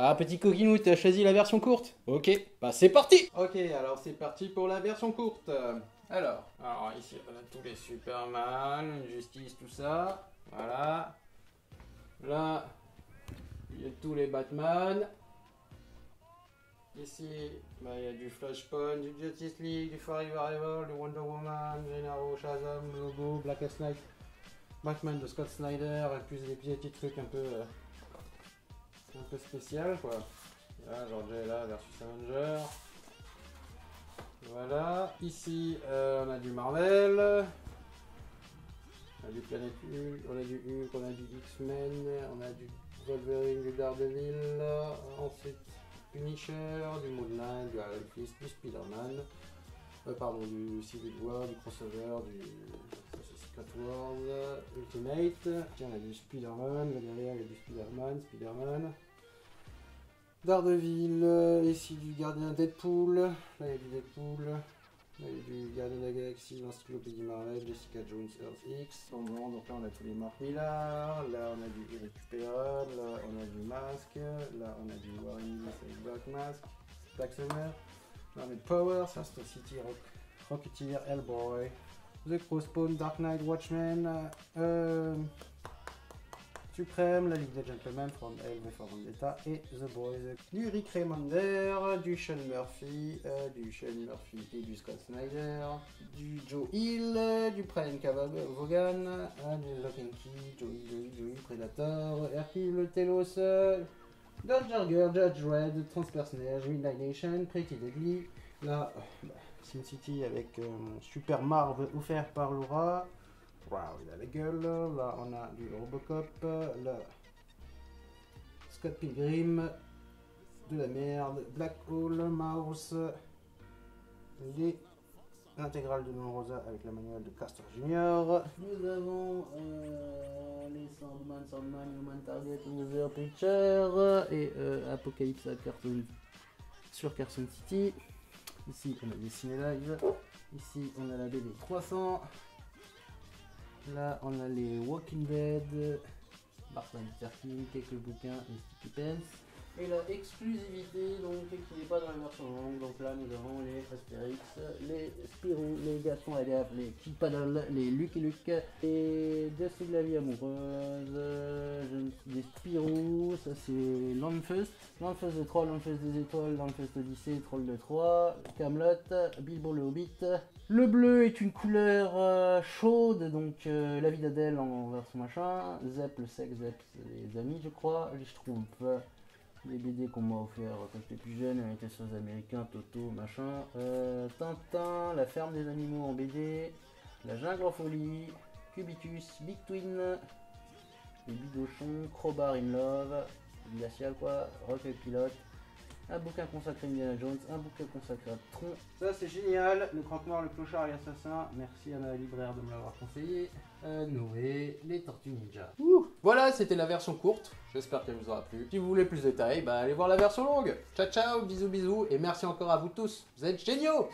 Ah, petit coquinou, t'as choisi la version courte? Ok, bah c'est parti. Ok, alors c'est parti pour la version courte. Alors ici, on a tous les Superman, Justice, tout ça. Voilà. Là, il y a tous les Batman. Ici, bah, il y a du Flashpoint, du Justice League, du Irrécupérable, du Wonder Woman, Gennaro, Shazam, Logo, Black Night, Batman de Scott Snyder, et puis des petits trucs un peu spécial quoi. Là, Georgella versus Avenger. Voilà. Ici, on a du Marvel. On a du Planet U, on a du Hulk, on a du X-Men, on a du Wolverine, du Daredevil, ensuite Punisher, du Moonlight, du Iron Fist, du Spider-Man, du Civil War, du Crossover, du Scott World, Ultimate. Tiens, on a du Spider-Man, là derrière il y a du Spider-Man, Daredevil, ici du Gardien Deadpool, là il y a du Deadpool. Il y a du Gardien de la Galaxie, l'encyclopédie Marvel, Jessica Jones, Earth X. Donc là on a tous les Mark Millard, là on a du Irrécupérable, là on a du Masque, là on a du Warren avec Black Mask, Black Summer, là on a Power, Astro City, Rocketeer, Hellboy, The Crossbone, Dark Knight, Watchmen, Suprême, la Ligue des Gentlemen, From Hell, V for Vendetta et The Boys. Du Rick Remender, du Sean Murphy, et du Scott Snyder, du Joe Hill, du Brian Vaughan, du Lock and Key, Joey, Predator, Hercule, Telos, Don Jarger, Judge Red, Transpersonnage, Midnight Nation, Pretty Deadly. Là, Sin City avec mon Super Marvel offert par Laura. Waouh, il a la gueule. Là, on a du Robocop. Là, Scott Pilgrim. De la merde. Black Hole, Mouse. L'intégrale de Don Rosa avec la manuelle de Castor Junior. Nous avons les Sandman, Human Target, User Picture. Et Apocalypse à Cartoon sur Carson City. Ici, on a des Ciné-Live. Ici, on a la BD 300. Là, on a les Walking Dead, Martin Luther King, quelques bouquins et Stupidez. Et la exclusivité, donc, qui n'est pas dans la version longue. Donc là, nous avons les Astérix, les Spirou, les Gaston Lagaffe, les Kid Paddle, les Lucky Luke, les Dessous de la vie amoureuse, des Spirou, ça c'est Landfest, Landfest de Troll, Landfest des étoiles, Landfest Odyssée, Troll de Troie, Camelot, Bilbo le Hobbit. Le bleu est une couleur chaude, donc la vie d'Adèle en version machin, Zep, le sexe, Zep, les amis, je crois, les Schtroumpfs. Les BD qu'on m'a offert quand j'étais plus jeune, avec les choses américains, Toto, machin. Tintin, La ferme des animaux en BD, La jungle en folie, Cubitus, Big Twin, Les bidochons, Crowbar in Love, Glacial quoi, Rocket Pilote, un bouquin consacré à Indiana Jones, un bouquin consacré à Tron. Ça c'est génial, Le Croque-Mort, Le Clochard et l'Assassin, merci à la libraire de me l'avoir conseillé. Noé, Les Tortues Ninja. Ouh. Voilà, c'était la version courte, j'espère qu'elle vous aura plu. Si vous voulez plus de détails, bah allez voir la version longue. Ciao ciao, bisous bisous, et merci encore à vous tous, vous êtes géniaux.